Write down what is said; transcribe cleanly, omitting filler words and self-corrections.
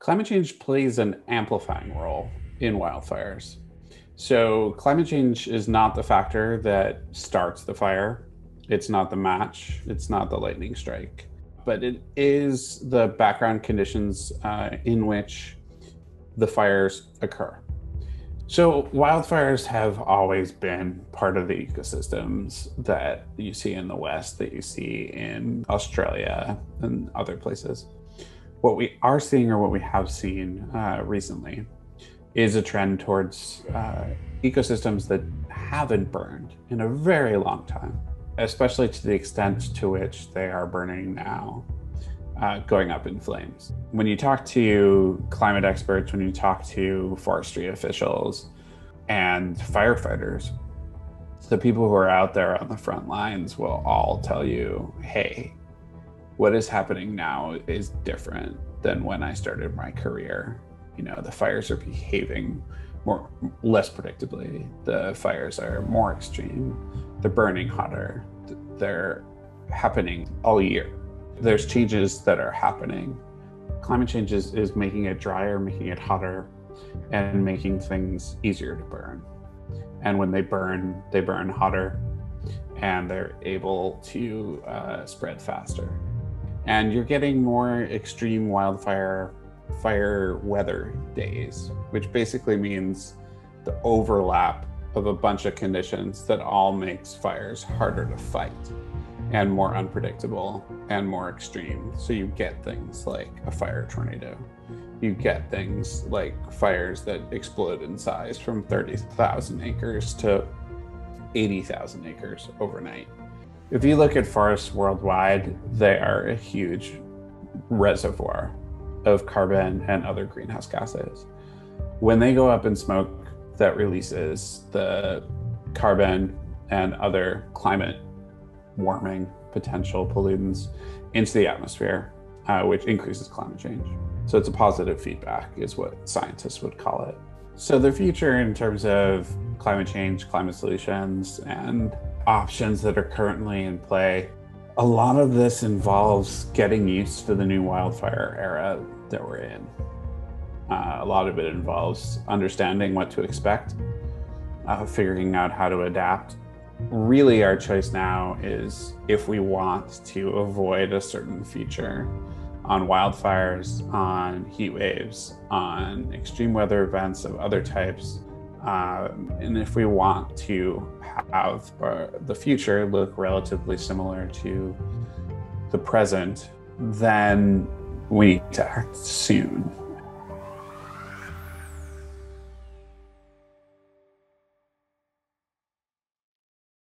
Climate change plays an amplifying role in wildfires. So climate change is not the factor that starts the fire. It's not the match. It's not the lightning strike. But it is the background conditions in which the fires occur. So wildfires have always been part of the ecosystems that you see in the West, that you see in Australia and other places. What we are seeing, or what we have seen recently, is a trend towards ecosystems that haven't burned in a very long time, especially to the extent to which they are burning now, going up in flames. When you talk to climate experts, when you talk to forestry officials and firefighters, the people who are out there on the front lines will all tell you, hey, what is happening now is different than when I started my career. You know, the fires are behaving less predictably. The fires are more extreme. They're burning hotter. They're happening all year. There's changes that are happening. Climate change is making it drier, making it hotter, and making things easier to burn. And when they burn hotter, and they're able to spread faster. And you're getting more extreme fire weather days, which basically means the overlap of a bunch of conditions that all makes fires harder to fight and more unpredictable and more extreme. So you get things like a fire tornado. You get things like fires that explode in size from 30,000 acres to 80,000 acres overnight. If you look at forests worldwide, they are a huge reservoir of carbon and other greenhouse gases. When they go up in smoke, that releases the carbon and other climate warming potential pollutants into the atmosphere, which increases climate change. So it's a positive feedback, is what scientists would call it. So the future in terms of climate change, climate solutions, and options that are currently in play, a lot of this involves getting used to the new wildfire era that we're in. A lot of it involves understanding what to expect, figuring out how to adapt. Really, our choice now is if we want to avoid a certain future on wildfires, on heat waves, on extreme weather events of other types, and if we want to have the future look relatively similar to the present, then we need to act soon.